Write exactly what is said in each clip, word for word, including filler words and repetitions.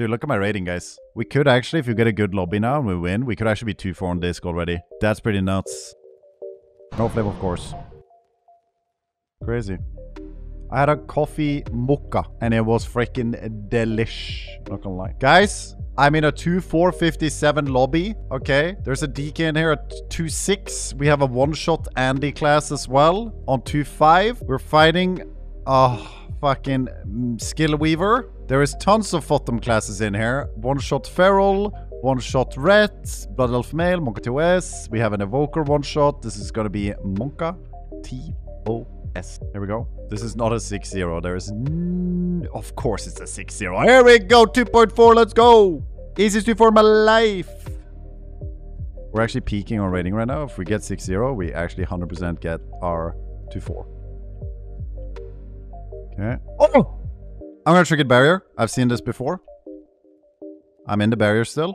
Dude, look at my rating, guys. We could actually, if you get a good lobby now and we win, we could actually be two four on disc already. That's pretty nuts. No flip, of course. Crazy. I had a coffee mocha, and it was freaking delish. Not gonna lie. Guys, I'm in a two four fifty-seven lobby, okay? There's a D K in here at two six. We have a one-shot Andy class as well on two five. We're fighting a fucking skill weaver. There is tons of F O T M classes in here. One-shot feral, one-shot ret, blood elf male, Monka two S. We have an evoker one-shot. This is gonna be Monka T O. S. Here we go. This is not a six zero. There is... N of course it's a six zero. Here we go. two point four. Let's go. Easiest two for my life. We're actually peaking on rating right now. If we get six zero, we actually one hundred percent get our two four. Okay. Oh! I'm going to trigger barrier. I've seen this before. I'm in the barrier still.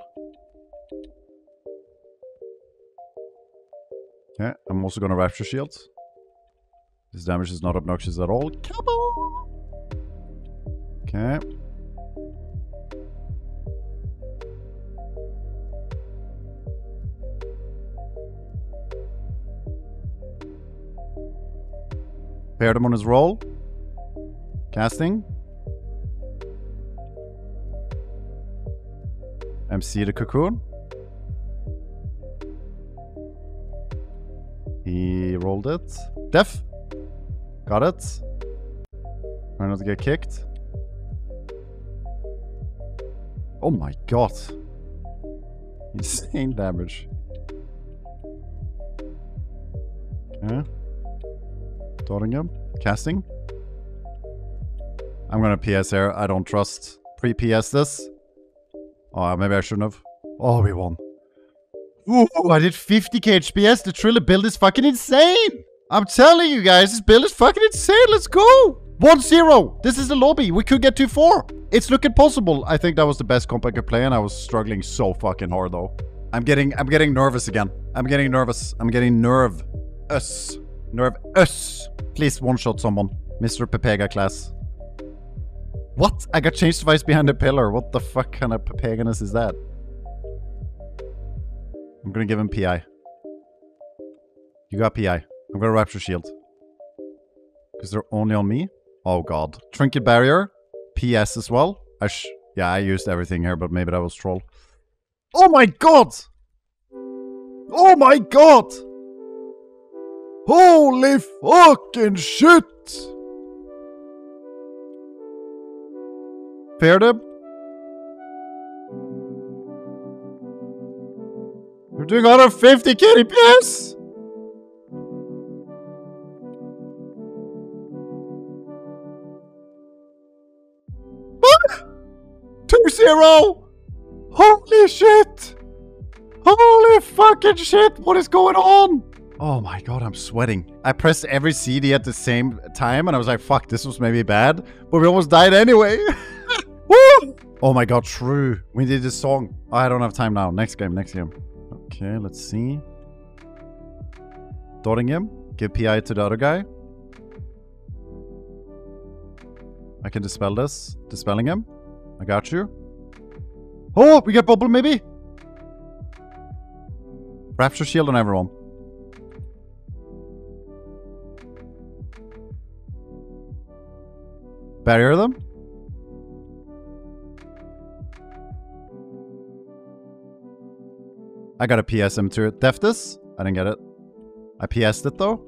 Okay. I'm also going to rapture shields. This damage is not obnoxious at all. Come on! Okay. Paired him on his roll. Casting. M C the cocoon. He rolled it. Death. Got it. Try not to get kicked. Oh my god. Insane damage. Okay. Dotting him. Casting. I'm gonna P S here. I don't trust. Pre-P S this. Oh, maybe I shouldn't have. Oh, we won. Ooh, I did fifty K H P S. The Trille build is fucking insane! I'm telling you guys, this build is fucking insane. Let's go. one zero. This is the lobby. We could get two four. It's looking possible. I think that was the best comp I could play, and I was struggling so fucking hard, though. I'm getting I'm getting nervous again. I'm getting nervous. I'm getting nerve. Us. Nerve. Us. Please one-shot someone. Mister Pepega class. What? I got changed twice behind a pillar. What the fuck kind of Pepeganess is that? I'm gonna give him P I. You got P I. I'm gonna rapture shield. Because they're only on me. Oh god. Trinket barrier. P S as well. I sh yeah, I used everything here, but maybe that was troll. Oh my god! Oh my god! Holy fucking shit! Fair them. You're doing one hundred fifty K P S! two zero! Holy shit! Holy fucking shit! What is going on? Oh my god, I'm sweating. I pressed every C D at the same time and I was like, fuck, this was maybe bad. But we almost died anyway. Woo! Oh my god, true. We did this song. Oh, I don't have time now. Next game, next game. Okay, let's see. Dotting him. Give P I to the other guy. I can dispel this. Dispelling him. I got you. Oh, we get bubble maybe? Rapture shield on everyone. Barrier them. I got a P S M to it. Def this? I didn't get it. I P S'd it though.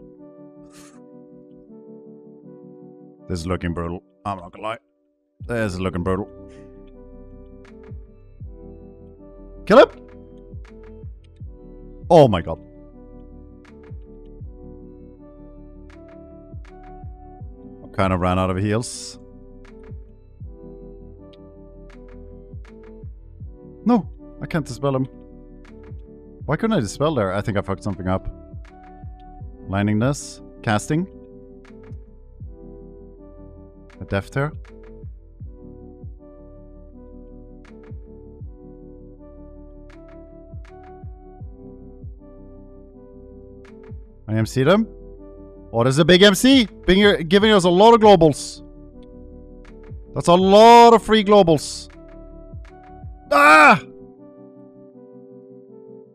This is looking brutal. I'm not gonna lie. This is looking brutal. Kill him! Oh my god. I kind of ran out of heals. No! I can't dispel him. Why couldn't I dispel there? I think I fucked something up. Lining this. Casting. A death tear. I M C them. Oh, there's a big M C. Being, giving us a lot of globals. That's a lot of free globals. Ah!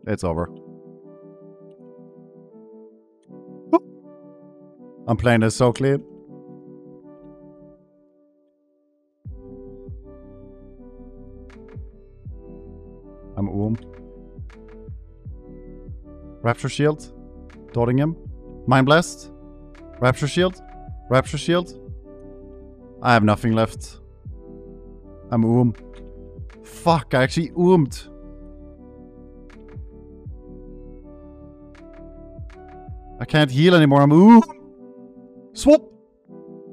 It's over. I'm playing this so clean. I'm Oom. Rapture Shield. Dotting him. Mind Blast. Rapture Shield. Rapture Shield. I have nothing left. I'm Oom. Fuck, I actually oomed. I can't heal anymore. I'm oom. Swap.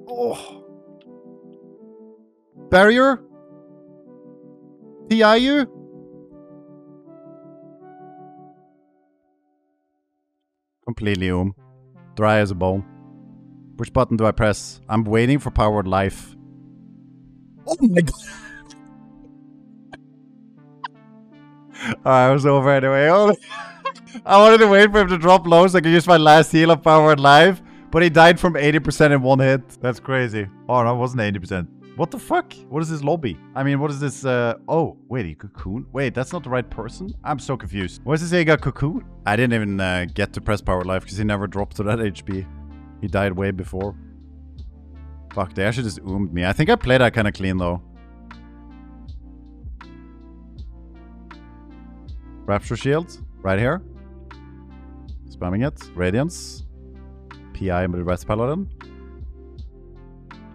Oh. Barrier. T I you. Completely oom. Dry as a bone. Which button do I press? I'm waiting for powered life. Oh my god. Alright, I was over anyway. Oh, I wanted to wait for him to drop low so I could use my last heal of powered life. But he died from eighty percent in one hit. That's crazy. Oh, no, it wasn't eighty percent. What the fuck? What is this lobby? I mean, what is this? Uh... Oh, wait, he cocoon? Wait, that's not the right person? I'm so confused. What does it say he got cocoon? I didn't even uh, get to press powered life because he never dropped to that H P. He died way before. Fuck, they actually just oomed me. I think I played that kind of clean, though. Rapture Shield, right here. Spamming it. Radiance. P I with the Rest Paladin.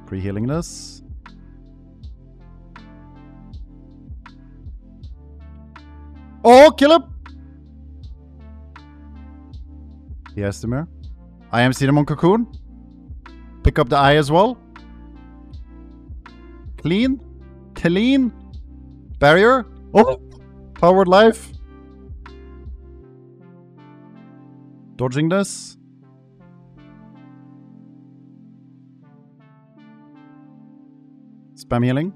Pre-healing this. Oh, kill him! Yes, the mirror. I am Cinnamon Cocoon. Pick up the eye as well. Clean. Clean. Barrier. Oh! Powered life. Dodging this. Spam healing.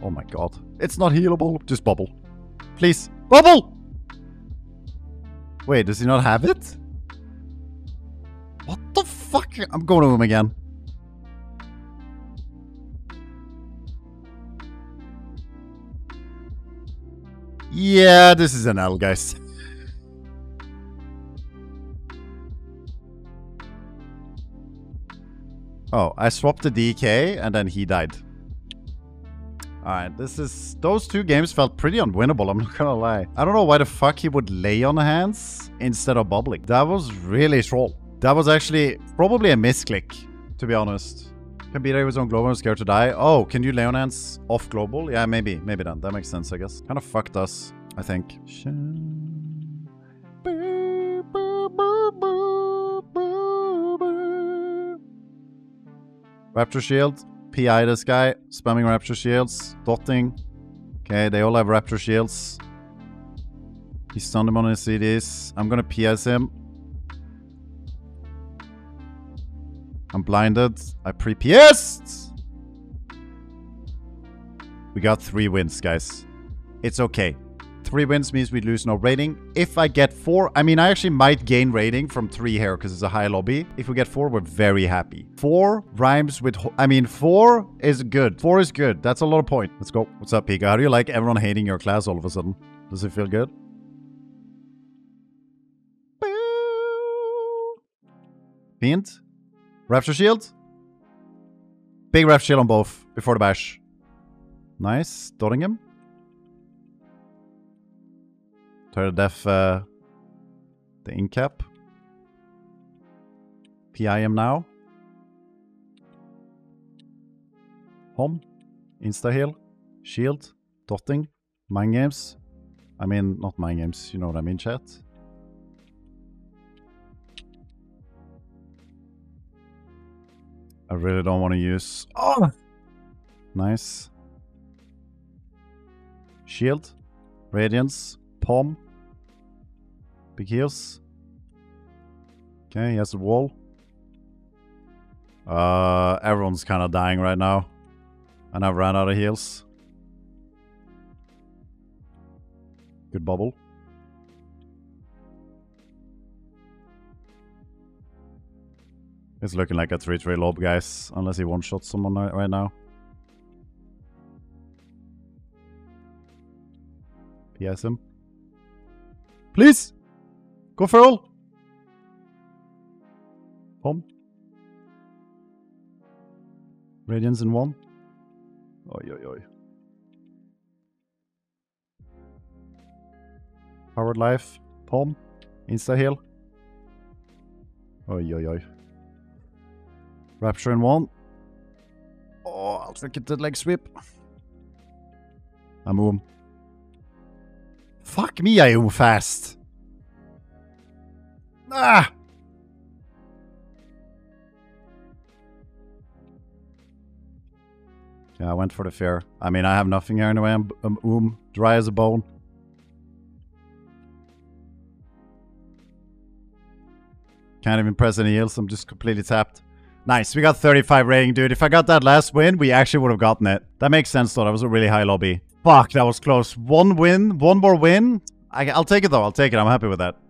Oh my god. It's not healable. Just bubble. Please. Bubble! Wait, does he not have it? What the fuck? I'm going to him again. Yeah, this is an L, guys. Oh, I swapped the D K and then he died. Alright, this is... Those two games felt pretty unwinnable, I'm not gonna lie. I don't know why the fuck he would lay on hands instead of bubbling. That was really troll. That was actually probably a misclick, to be honest. Can be there was on global and scared to die. Oh, can you lay on hands off global? Yeah, maybe. Maybe then. That makes sense, I guess. Kind of fucked us, I think. Rapture Shield. P I this guy. Spamming Rapture Shields. Dotting. Okay, they all have Rapture Shields. He stunned him on his C Ds. I'm gonna P S him. I'm blinded. I pre-P S'd! We got three wins, guys. It's okay. Three wins means we lose no rating. If I get four... I mean, I actually might gain rating from three here because it's a high lobby. If we get four, we're very happy. Four rhymes with... Ho I mean, four is good. Four is good. That's a lot of point. Let's go. What's up, Pika? How do you like everyone hating your class all of a sudden? Does it feel good? Fiend? Rapture Shield. Big Rapture Shield on both before the bash. Nice. Dotting him. Turn to death uh, the incap. P I him now. Home. Insta-heal. Shield. Dotting. Mind games. I mean, not mind games. You know what I mean, chat. I really don't want to use... Oh! Nice. Shield. Radiance. Palm. Big heals. Okay, he has a wall. Uh, everyone's kind of dying right now. And I've ran out of heals. Good bubble. It's looking like a three three lob, guys. Unless he one-shots someone right now. P S M. Please! Gå full! Pump. Radiance in one. Oi, oi, oi. Powered life. Pump. Insta-heal. Oi, oi, oi. Rapture in one. Oh, I'll take it to leg sweep. I'm home. Fuck me, I home fast. Ah! Yeah, I went for the fear. I mean, I have nothing here anyway. I'm, I'm um, dry as a bone. Can't even press any heals. I'm just completely tapped. Nice. We got thirty-five rating, dude. If I got that last win, we actually would have gotten it. That makes sense, though. That was a really high lobby. Fuck, that was close. One win. One more win. I, I'll take it, though. I'll take it. I'm happy with that.